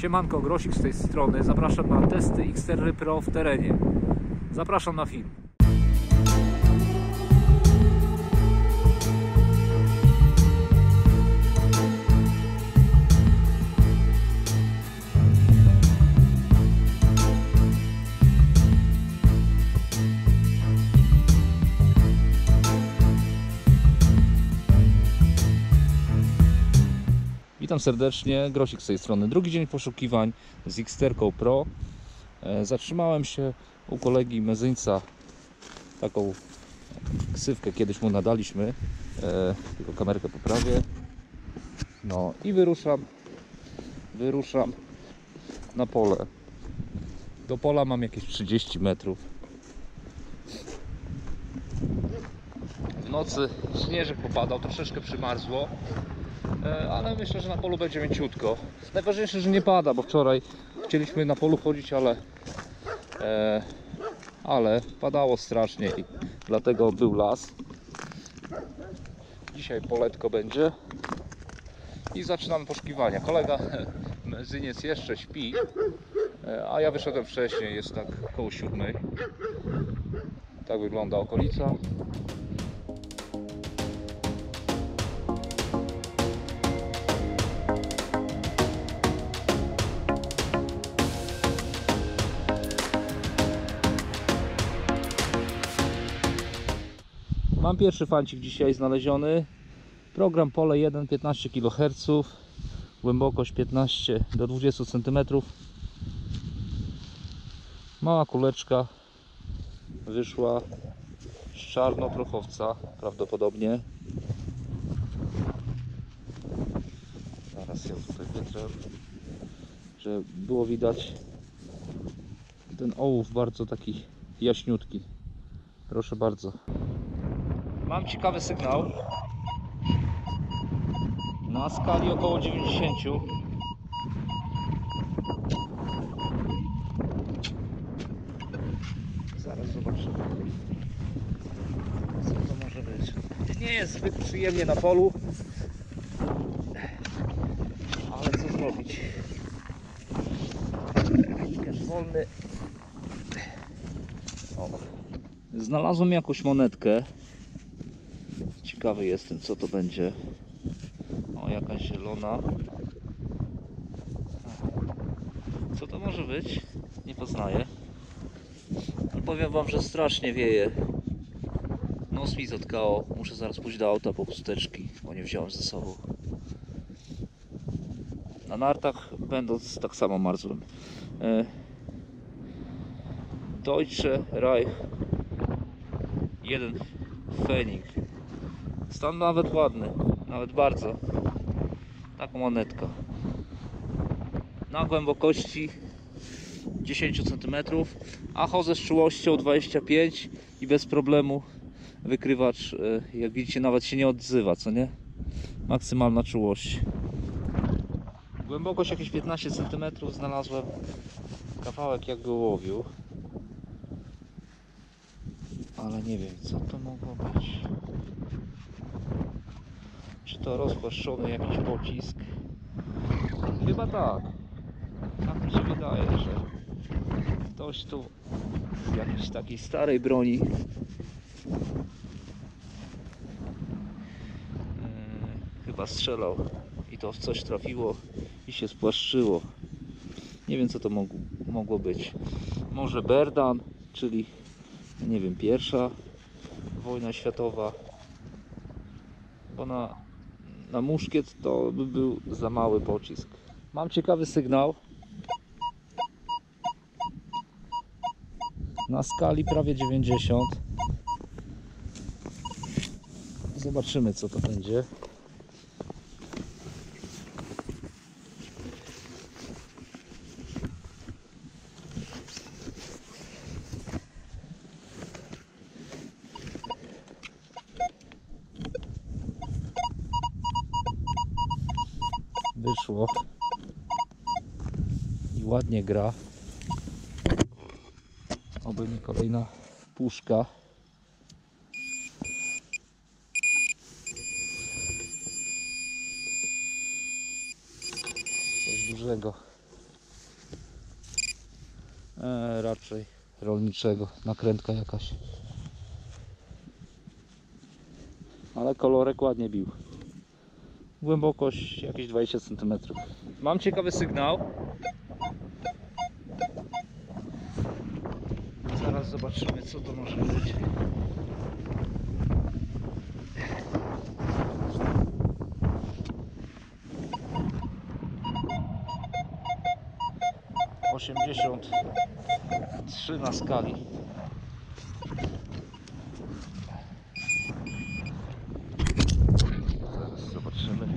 Siemanko, Grosik z tej strony. Zapraszam na testy X-Terry Pro w terenie. Zapraszam na film. Witam serdecznie, Grosik z tej strony. Drugi dzień poszukiwań z X-Terrą Pro. Zatrzymałem się u kolegi Mezyńca. Taką ksywkę kiedyś mu nadaliśmy. Tylko kamerkę poprawię. No i wyruszam na pole. Do pola mam jakieś 30 metrów. W nocy śnieżek popadał, troszeczkę przymarzło. Ale myślę, że na polu będzie mięciutko. Najważniejsze, że nie pada, bo wczoraj chcieliśmy na polu chodzić, ale padało strasznie i dlatego był las. Dzisiaj poletko będzie i zaczynamy poszukiwania. Kolega Mezyniec jeszcze śpi, a ja wyszedłem wcześniej, jest tak koło 7. Tak wygląda okolica. Mam pierwszy fancik dzisiaj znaleziony. Program pole 1, 15 kHz, głębokość 15 do 20 cm. Mała kuleczka wyszła z czarnoprochowca prawdopodobnie. Zaraz ją tutaj wytrę, że było widać ten ołów bardzo taki jaśniutki. Proszę bardzo. Mam ciekawy sygnał na skali około 90. Zaraz zobaczymy, co to może być. Nie jest zbyt przyjemnie na polu, ale co zrobić? Kierz wolny. O. Znalazłem jakąś monetkę. Ciekawy jestem, co to będzie. O, jakaś zielona. Co to może być? Nie poznaję. Ale powiem wam, że strasznie wieje. Nos mi zatkało. Muszę zaraz pójść do auta po chusteczki, bo nie wziąłem ze sobą. Na nartach będąc tak samo marzłem. Deutsche Reich. Jeden fenik. Stan nawet ładny, nawet bardzo. Taka monetka. Na głębokości 10 cm, a chodzę z czułością 25 i bez problemu wykrywacz, jak widzicie, nawet się nie odzywa, co nie? Maksymalna czułość. Głębokość jakieś 15 cm, znalazłem kawałek jakby łowiu. Ale nie wiem, co to mogło być. Czy to rozpłaszczony jakiś pocisk? Chyba tak. Tak mi się wydaje, że ktoś tu z jakiejś takiej starej broni chyba strzelał i to w coś trafiło i się spłaszczyło. Nie wiem, co to mogło być. Może Berdan, czyli nie wiem, pierwsza wojna światowa, bo na muszkiet to by był za mały pocisk. Mam ciekawy sygnał na skali prawie 90. Zobaczymy, co to będzie. Wyszło i ładnie gra. Oby mi kolejna puszka. Coś dużego. raczej rolniczego, nakrętka jakaś. Ale kolorek ładnie bił. Głębokość jakieś 20 cm. Mam ciekawy sygnał. Zaraz zobaczymy, co to może być. Trzy na skali. Zaraz zobaczymy.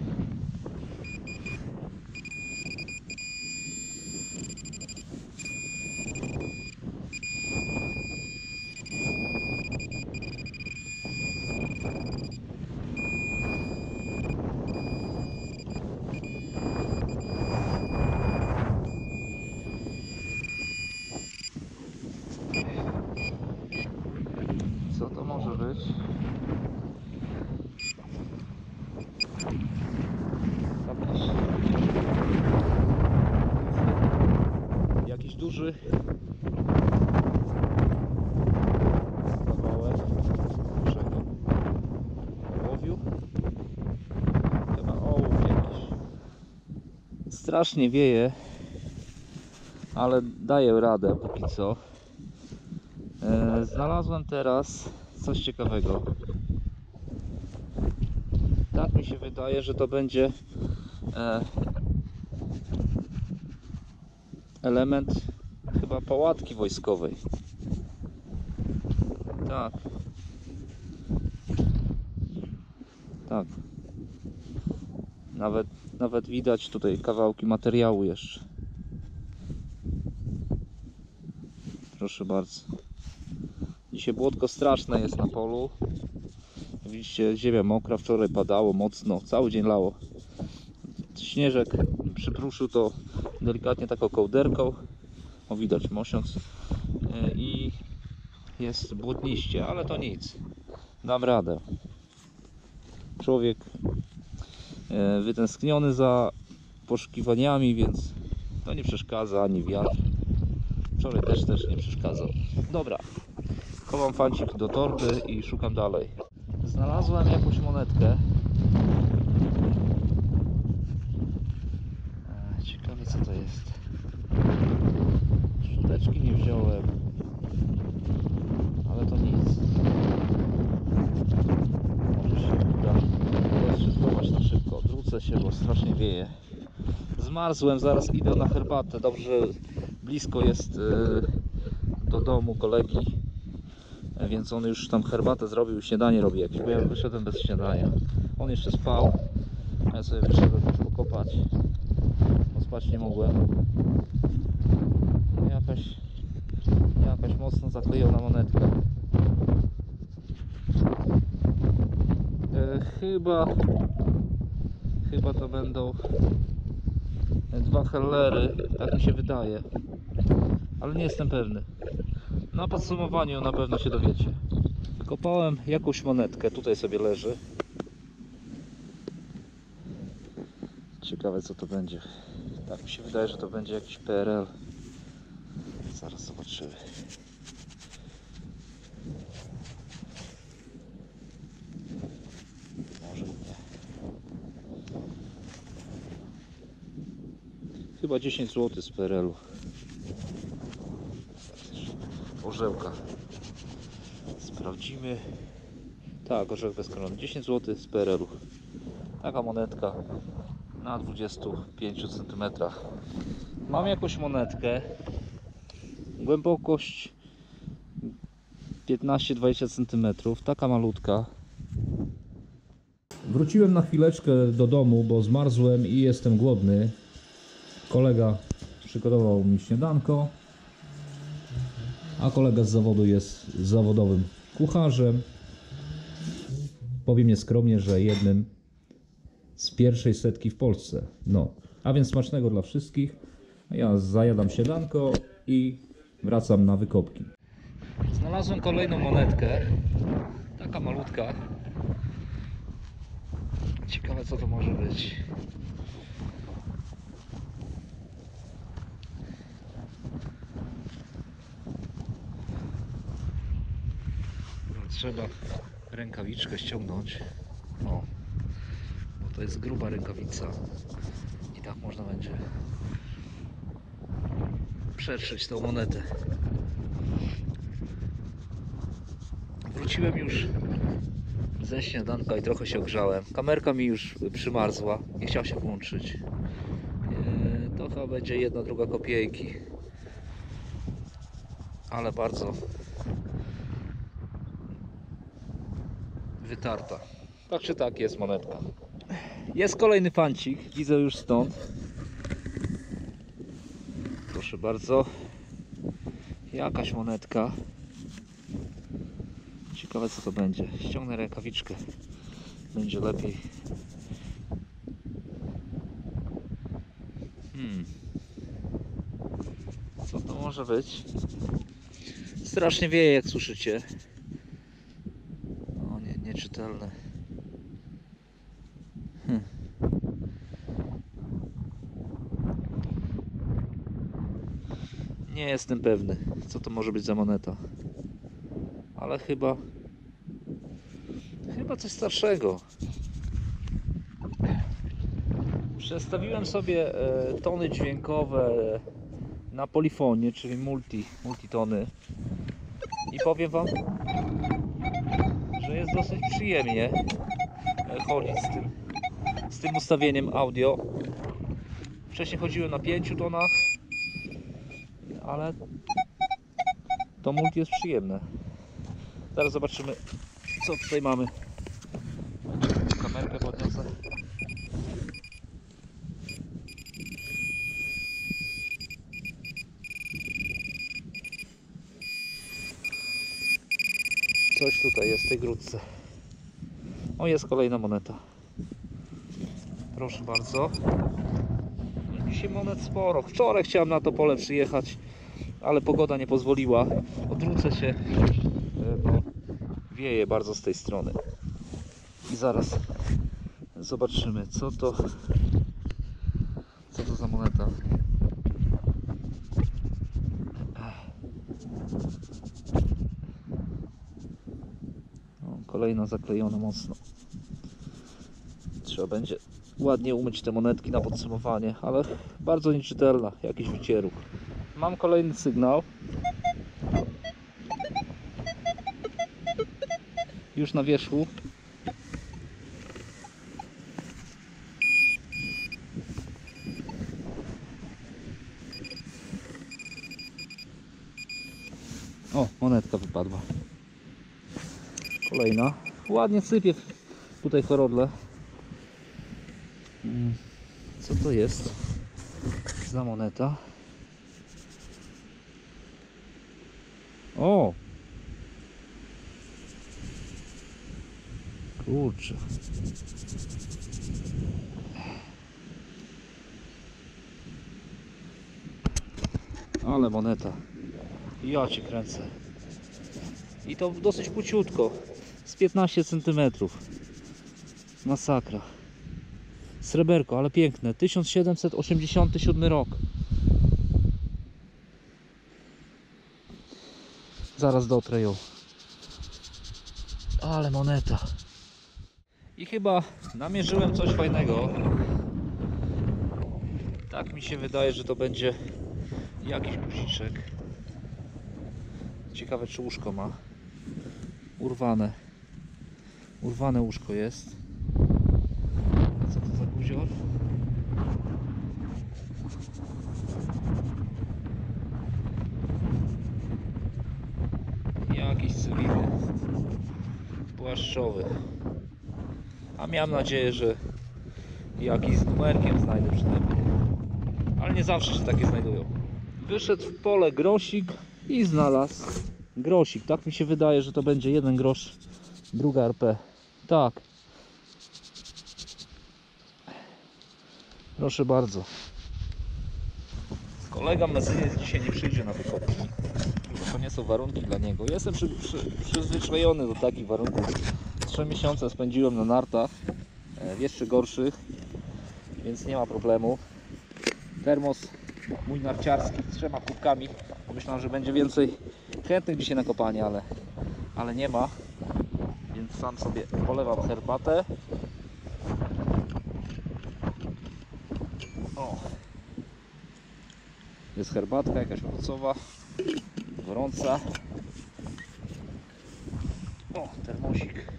Jakiś duży kawałek dużego ołowiu, chyba ołów jakiś. Strasznie wieje, ale daję radę póki co. Znalazłem teraz coś ciekawego. Tak mi się wydaje, że to będzie element chyba pałatki wojskowej. Tak. Tak. Nawet widać tutaj kawałki materiału jeszcze. Proszę bardzo. Dzisiaj błotko straszne jest na polu. Widzicie, ziemia mokra, wczoraj padało mocno, cały dzień lało. Śnieżek przypruszył to delikatnie taką kołderką. O, widać mosiąc. I jest błotniście, ale to nic. Dam radę. Człowiek wytęskniony za poszukiwaniami, więc to nie przeszkadza ani wiatr. Wczoraj też nie przeszkadzał. Dobra. Chowam fancik do torby i szukam dalej. Znalazłem jakąś monetkę. Ciekawe, co to jest. Szczoteczki nie wziąłem. Ale to nic. Może się uda rozczystować na szybko. Odwrócę się, bo strasznie wieje. Zmarzłem, zaraz idę na herbatę. Dobrze, że blisko jest do domu kolegi. Więc on już tam herbatę zrobił, śniadanie robi jakieś, bo ja wyszedłem bez śniadania. On jeszcze spał, a ja sobie wyszedłem pokopać, bo spać nie mogłem. No jakaś mocno zaklejona monetka. Chyba to będą dwa hellery, tak mi się wydaje, ale nie jestem pewny. Na podsumowaniu na pewno się dowiecie. Kopałem jakąś monetkę, tutaj sobie leży. Ciekawe, co to będzie. Tak mi się wydaje, że to będzie jakiś PRL. Zaraz zobaczymy. Może nie. Chyba 10 zł z PRL-u. Orzełka. Sprawdzimy. Tak, orzech bez korony. 10 zł z PRL-u. Taka monetka na 25 cm. Mam jakąś monetkę. Głębokość 15-20 cm. Taka malutka. Wróciłem na chwileczkę do domu, bo zmarzłem i jestem głodny. Kolega przygotował mi śniadanko. A kolega z zawodu jest zawodowym kucharzem. Powiem nieskromnie, że jednym z pierwszej setki w Polsce. No, a więc smacznego dla wszystkich. Ja zajadam śniadanko i wracam na wykopki. Znalazłem kolejną monetkę. Taka malutka. Ciekawe, co to może być. trzeba rękawiczkę ściągnąć, o, bo to jest gruba rękawica i tak można będzie przetrzeć tą monetę. Wróciłem już ze śniadanka i trochę się ogrzałem. Kamerka mi już przymarzła, nie chciała się włączyć. To chyba będzie 1/2 kopiejki. Ale bardzo wytarta. Tak czy tak jest monetka. Jest kolejny fancik, widzę już stąd. Proszę bardzo. Jakaś monetka. Ciekawe co to będzie. Ściągnę rękawiczkę. Będzie lepiej. Co to może być? Strasznie wieje, jak słyszycie. O nie, nieczytelne. Nie jestem pewny, co to może być za moneta. Ale chyba coś starszego. Przestawiłem sobie tony dźwiękowe na polifonie, czyli multitony. I powiem wam, że jest dosyć przyjemnie chodzić z tym ustawieniem audio. Wcześniej chodziłem na 5 tonach, ale to multi jest przyjemne. Zaraz zobaczymy, co tutaj mamy. Kamerkę podniosę. Coś tutaj jest w tej grudce. O, jest kolejna moneta. Proszę bardzo. Dzisiaj monet sporo. Wczoraj chciałem na to pole przyjechać, ale pogoda nie pozwoliła. Odwrócę się, bo wieje bardzo z tej strony. I zaraz zobaczymy, co to za moneta. Kolejna zaklejona mocno. Trzeba będzie ładnie umyć te monetki na podsumowanie, ale bardzo nieczytelna, jakiś wycieruk. Mam kolejny sygnał. Już na wierzchu. O, monetka wypadła. Kolejna. Ładnie sypie tutaj chorodle. Co to jest za moneta? O! Kurczę. Ale moneta. Ja cię kręcę. I to dosyć płciutko. Z 15 cm. Masakra. Sreberko, ale piękne. 1787 rok. Zaraz dotrę ją. Ale moneta. I chyba namierzyłem coś fajnego. Tak mi się wydaje, że to będzie jakiś guziczek. Ciekawe czy łóżko ma. Urwane łóżko jest. Co to za guzior? Jakiś cywilny, płaszczowy. A miałem nadzieję, że jakiś z numerkiem znajdę przynajmniej. Ale nie zawsze się takie znajdują. Wyszedł w pole grosik i znalazł grosik. Tak mi się wydaje, że to będzie 1 grosz. Druga RP. Tak. Proszę bardzo. Kolega mezyniec dzisiaj nie przyjdzie na wykopki. To nie są warunki dla niego. Jestem przyzwyczajony do takich warunków. 3 miesiące spędziłem na nartach. Jeszcze gorszych. Więc nie ma problemu. Termos mój narciarski z 3 kubkami. Myślałem, że będzie więcej chętnych dzisiaj na kopanie, ale nie ma. sam sobie polewam herbatę. O, jest herbatka jakaś owocowa, gorąca. O, termosik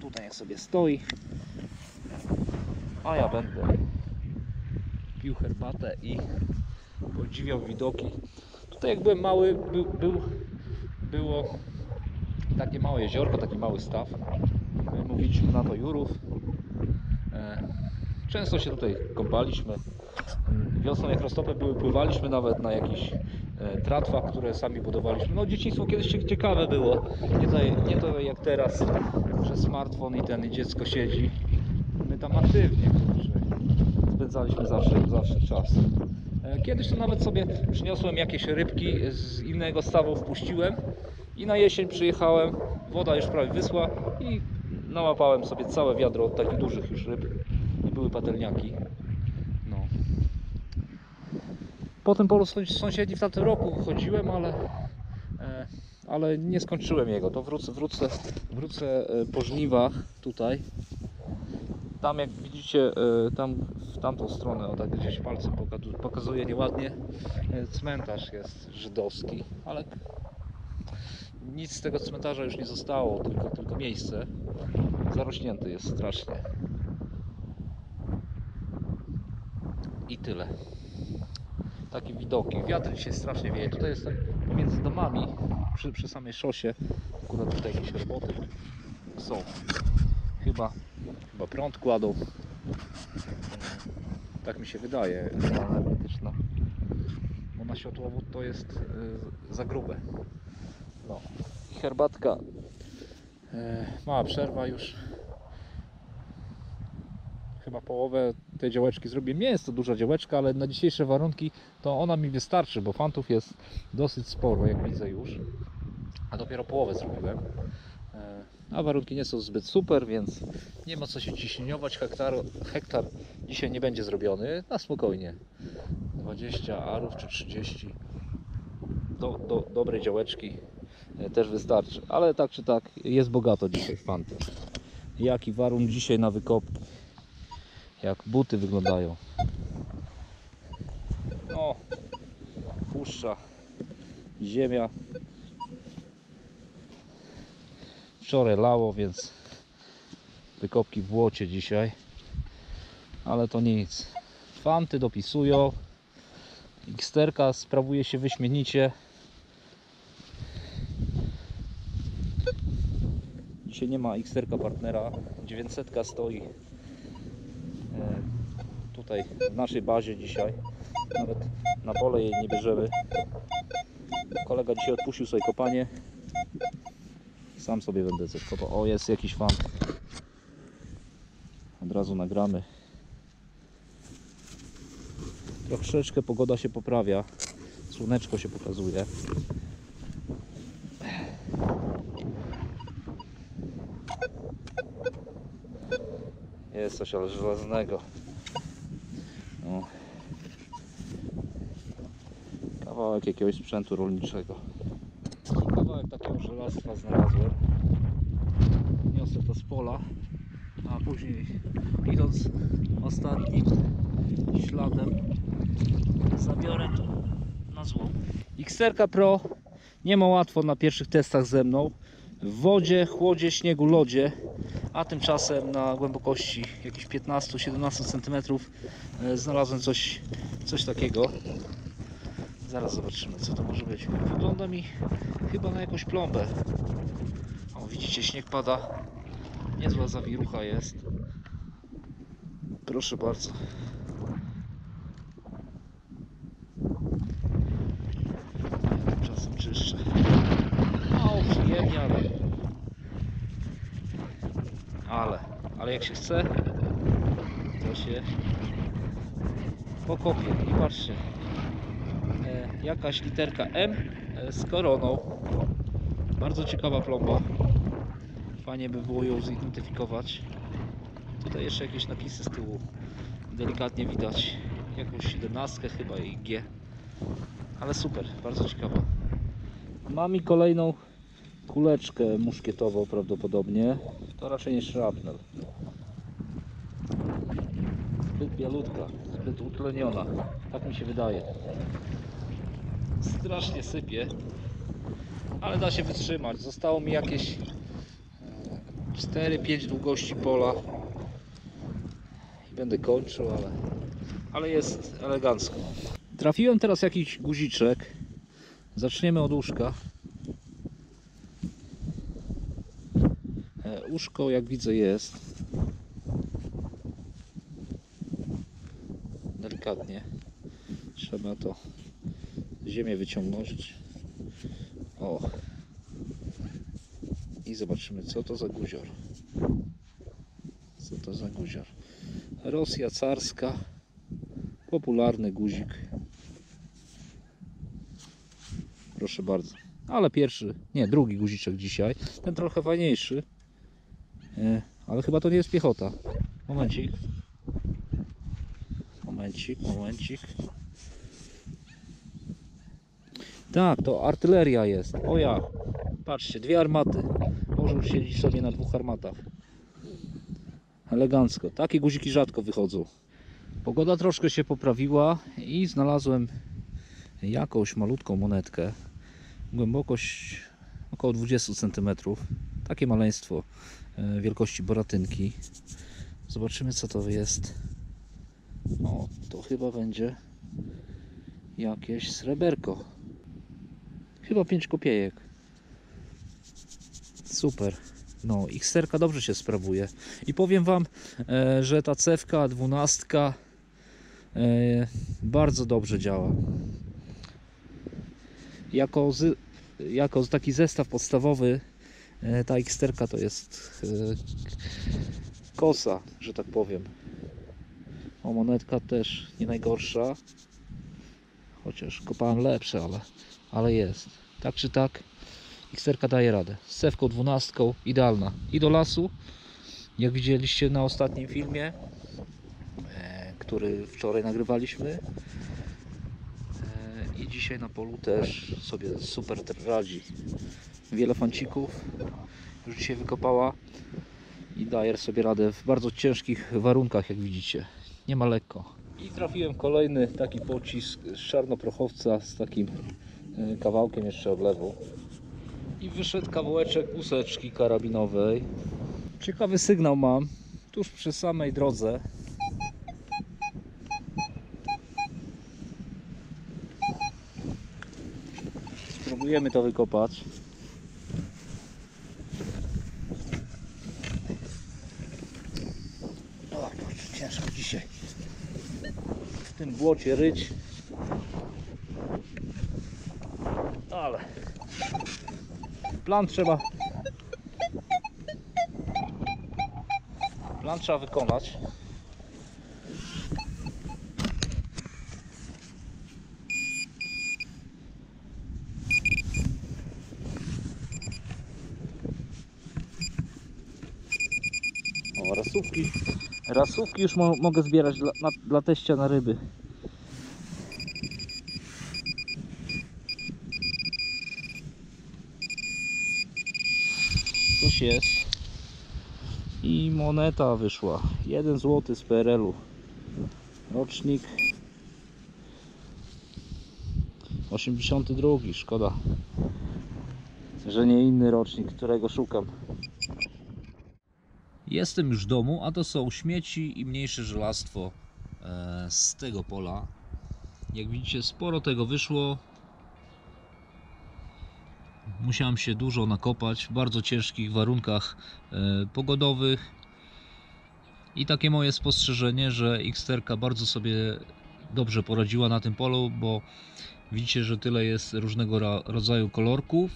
tutaj jak sobie stoi, a ja będę pił herbatę i podziwiał widoki. Tutaj jak byłem mały, było takie małe jeziorko, taki mały staw, mówiliśmy na to Jurów. Często się tutaj kąpaliśmy, wiosną jak roztopy były, pływaliśmy nawet na jakichś tratwach, które sami budowaliśmy. No dzieciństwo kiedyś ciekawe było, nie to jak teraz, że smartfon i ten i dziecko siedzi. My tam aktywnie spędzaliśmy zawsze czas. Kiedyś to nawet sobie przyniosłem jakieś rybki z innego stawu, wpuściłem i na jesień przyjechałem, woda już prawie wyschła i nałapałem sobie całe wiadro od takich dużych już ryb. I były patelniaki. No. Potem po sąsiedni w tamtym roku chodziłem, ale nie skończyłem jego. To wrócę po żniwach tutaj. Tam jak widzicie, tam w tamtą stronę, o tak gdzieś palcem pokazuje nieładnie, cmentarz jest żydowski, ale nic z tego cmentarza już nie zostało, tylko miejsce. Zarośnięty jest strasznie. I tyle. Takie widoki. Wiatr dzisiaj strasznie wieje. Tutaj jestem między domami, przy samej szosie. Akurat tutaj jakieś roboty są. Chyba prąd kładą. Tak mi się wydaje. Elektryczna. Bo na światłowód to jest za grube. No. I herbatka. Mała przerwa już. Chyba połowę tej działeczki zrobiłem. Nie jest to duża działeczka, ale na dzisiejsze warunki to ona mi wystarczy, bo fantów jest dosyć sporo, jak widzę już. A dopiero połowę zrobiłem. A warunki nie są zbyt super, więc nie ma co się ciśnieniować. Hektar dzisiaj nie będzie zrobiony. Na spokojnie. 20 arów czy 30 do dobrej działeczki też wystarczy. Ale tak czy tak jest bogato dzisiaj w fanty. Jaki warun dzisiaj na wykopki. Jak buty wyglądają. O, puszcza, ziemia. Wczoraj lało, więc wykopki w błocie dzisiaj. Ale to nic. Fanty dopisują. X-Terka sprawuje się wyśmienicie. Dzisiaj nie ma X-Terka partnera. 900 stoi. Tutaj w naszej bazie dzisiaj nawet na pole jej nie bierzemy. Kolega dzisiaj odpuścił sobie kopanie, sam sobie będę coś kopał. O, jest jakiś fan, od razu nagramy. Troszeczkę pogoda się poprawia, słoneczko się pokazuje. Jest coś, ale żelaznego. No. Kawałek jakiegoś sprzętu rolniczego. Kawałek takiego żelastwa znalazłem. Niosę to z pola, a później idąc ostatnim śladem zabiorę to na złom. X-Terra Pro nie ma łatwo na pierwszych testach ze mną. W wodzie, chłodzie, śniegu, lodzie, a tymczasem na głębokości jakichś 15-17 cm znalazłem coś takiego. Zaraz zobaczymy, co to może być. Wygląda mi chyba na jakąś plombę. O, widzicie, śnieg pada. Niezła zawirucha jest. Proszę bardzo. Ja tymczasem czyszczę. Przyjemnie, ale jak się chce, to się pokopie. I patrzcie, jakaś literka M z koroną, bardzo ciekawa plomba, fajnie by było ją zidentyfikować. Tutaj jeszcze jakieś napisy z tyłu delikatnie widać, jakąś 17 chyba i G, ale super, bardzo ciekawa. Mamy kolejną kuleczkę muszkietową prawdopodobnie, to raczej nie szrapnel. Zbyt bialutka, zbyt utleniona, tak mi się wydaje. Strasznie sypie, ale da się wytrzymać. Zostało mi jakieś 4-5 długości pola i będę kończył, ale jest elegancko. Trafiłem teraz jakiś guziczek. Zaczniemy od łóżka. Łóżko, jak widzę, jest. Delikatnie trzeba to ziemię wyciągnąć. O. I zobaczymy, co to za guzior. Co to za guzior? Rosja carska. Popularny guzik. Proszę bardzo. Ale pierwszy, nie, drugi guziczek dzisiaj. Ten trochę fajniejszy. Ale chyba to nie jest piechota. Momencik. Momencik, momencik. Tak, to artyleria jest. O ja. Patrzcie, dwie armaty. Orzeł siedzi sobie na dwóch armatach. Elegancko. Takie guziki rzadko wychodzą. Pogoda troszkę się poprawiła i znalazłem jakąś malutką monetkę. Głębokość około 20 cm. Takie maleństwo wielkości boratynki. Zobaczymy, co to jest. O, to chyba będzie jakieś sreberko. Chyba 5 kopiejek. Super. No, X-Terka dobrze się sprawuje. I powiem wam, że ta cewka, 12, bardzo dobrze działa. Jako taki zestaw podstawowy ta X-Terka to jest kosa, że tak powiem. O, monetka też nie najgorsza. Chociaż kopałem lepsze, ale jest. Tak czy tak X-Terka daje radę. Z cewką 12 idealna. I do lasu, jak widzieliście na ostatnim filmie, który wczoraj nagrywaliśmy, i dzisiaj na polu też sobie super radzi. Wiele fancików już dzisiaj wykopała i daje sobie radę w bardzo ciężkich warunkach, jak widzicie. Nie ma lekko. I trafiłem kolejny taki pocisk z czarnoprochowca z takim kawałkiem jeszcze odlewu. I wyszedł kawałeczek óseczki karabinowej. Ciekawy sygnał mam tuż przy samej drodze. Spróbujemy to wykopać. O, ciężko dzisiaj w tym błocie ryć. Ale plan trzeba wykonać. O, rasówki. Rasówki już mogę zbierać dla teścia na ryby. Jest i moneta wyszła, 1 zł z PRL-u, rocznik 82, szkoda, że nie inny rocznik, którego szukam. Jestem już w domu, a to są śmieci i mniejsze żelastwo z tego pola. Jak widzicie, sporo tego wyszło. Musiałem się dużo nakopać w bardzo ciężkich warunkach pogodowych. I takie moje spostrzeżenie, że X-Terka bardzo sobie dobrze poradziła na tym polu, bo widzicie, że tyle jest różnego rodzaju kolorków,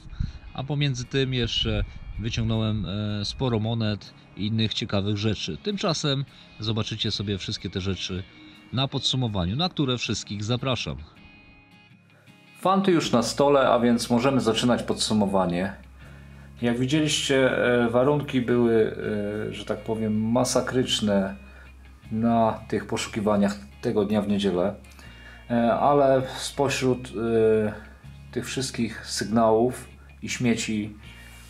a pomiędzy tym jeszcze wyciągnąłem sporo monet i innych ciekawych rzeczy. Tymczasem zobaczycie sobie wszystkie te rzeczy na podsumowaniu, na które wszystkich zapraszam. Fanty już na stole, a więc możemy zaczynać podsumowanie. Jak widzieliście, warunki były, że tak powiem, masakryczne na tych poszukiwaniach tego dnia w niedzielę, ale spośród tych wszystkich sygnałów i śmieci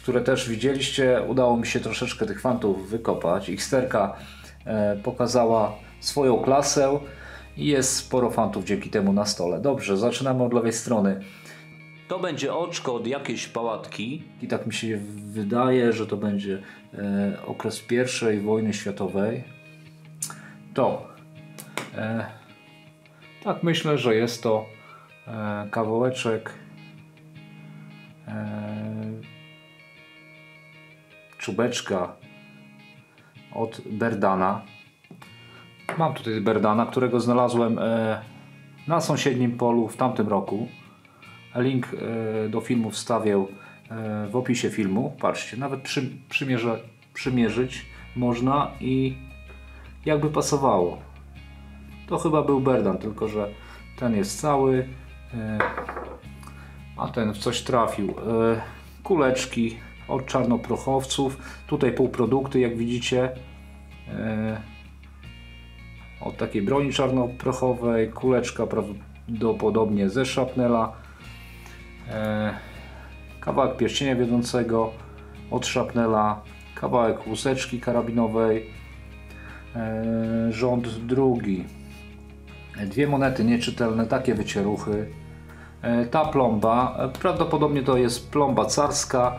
które też widzieliście. Udało mi się troszeczkę tych fantów wykopać. X-Terka pokazała swoją klasę i jest sporo fantów dzięki temu na stole. Dobrze, zaczynamy od lewej strony. To będzie oczko od jakiejś pałatki. I tak mi się wydaje, że to będzie okres I wojny światowej. To tak myślę, że jest to kawałeczek czubeczka od Berdana. Mam tutaj Berdana, którego znalazłem na sąsiednim polu w tamtym roku. Link do filmu wstawię w opisie filmu. Patrzcie, nawet przymierzyć można i jakby pasowało. To chyba był Berdan, tylko że ten jest cały, a ten w coś trafił. Kuleczki od czarnoprochowców. Tutaj półprodukty, jak widzicie, od takiej broni czarnoprochowej. Kuleczka prawdopodobnie ze szrapnela. Kawałek pierścienia wiodącego od szrapnela, kawałek łuseczki karabinowej, rząd drugi, dwie monety nieczytelne, takie wycieruchy, ta plomba, prawdopodobnie to jest plomba carska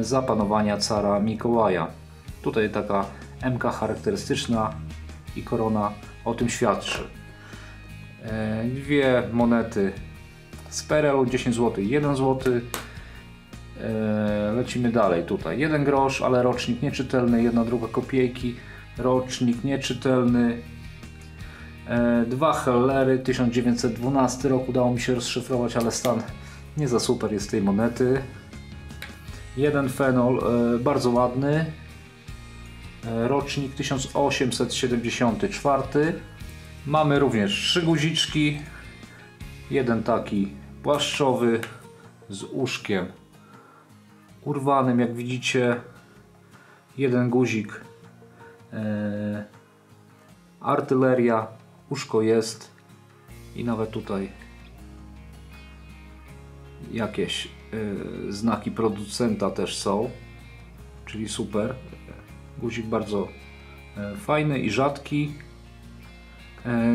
za panowania cara Mikołaja. Tutaj taka MK charakterystyczna i korona o tym świadczy. Dwie monety z PRL-u, 10 zł, 1 zł. Lecimy dalej. Tutaj 1 grosz, ale rocznik nieczytelny, 1/2 kopiejki, rocznik nieczytelny, 2 hellery, 1912 rok. Udało mi się rozszyfrować, ale stan nie za super jest tej monety. 1 fenol, bardzo ładny, rocznik 1874. Mamy również 3 guziczki. Jeden taki płaszczowy z uszkiem urwanym, jak widzicie. Jeden guzik artyleria, uszko jest i nawet tutaj jakieś znaki producenta też są, czyli super. Guzik bardzo fajny i rzadki.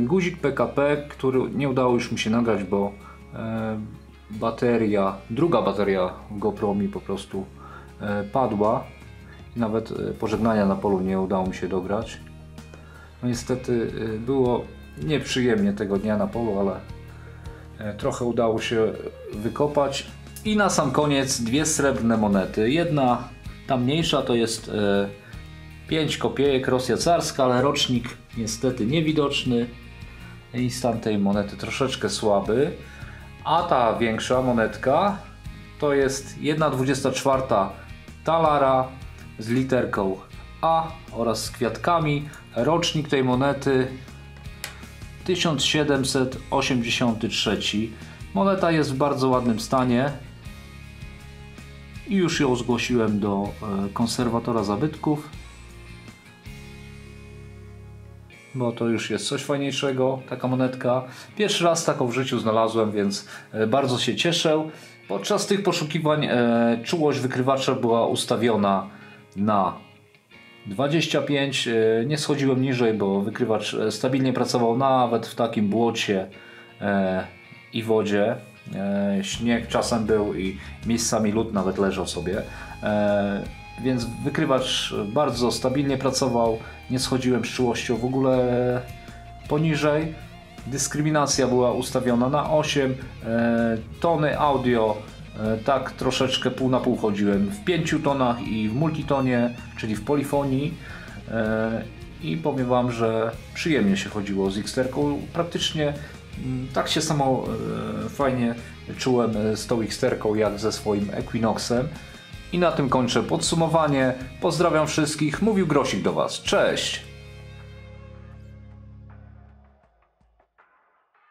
Guzik PKP, który nie udało już mi się nagrać, bo bateria, druga bateria GoPro mi po prostu padła. Nawet pożegnania na polu nie udało mi się dograć. No niestety było nieprzyjemnie tego dnia na polu, ale trochę udało się wykopać. I na sam koniec dwie srebrne monety. Jedna, ta mniejsza, to jest 5 kopiejek, Rosja carska, ale rocznik niestety niewidoczny i stan tej monety troszeczkę słaby. A ta większa monetka to jest 1/24 talara z literką A oraz z kwiatkami. Rocznik tej monety 1783. Moneta jest w bardzo ładnym stanie i już ją zgłosiłem do konserwatora zabytków, bo to już jest coś fajniejszego, taka monetka. Pierwszy raz taką w życiu znalazłem, więc bardzo się cieszę. Podczas tych poszukiwań czułość wykrywacza była ustawiona na 25. Nie schodziłem niżej, bo wykrywacz stabilnie pracował nawet w takim błocie i wodzie. Śnieg czasem był i miejscami lód nawet leżał sobie. Więc wykrywacz bardzo stabilnie pracował, nie schodziłem z czułością w ogóle poniżej. Dyskryminacja była ustawiona na 8, tony audio, tak troszeczkę pół na pół chodziłem, w 5 tonach i w multitonie, czyli w polifonii. I powiem Wam, że przyjemnie się chodziło z X-Terką, praktycznie tak się samo fajnie czułem z tą X-Terką jak ze swoim Equinoxem. I na tym kończę podsumowanie. Pozdrawiam wszystkich. Mówił Grosik do Was. Cześć!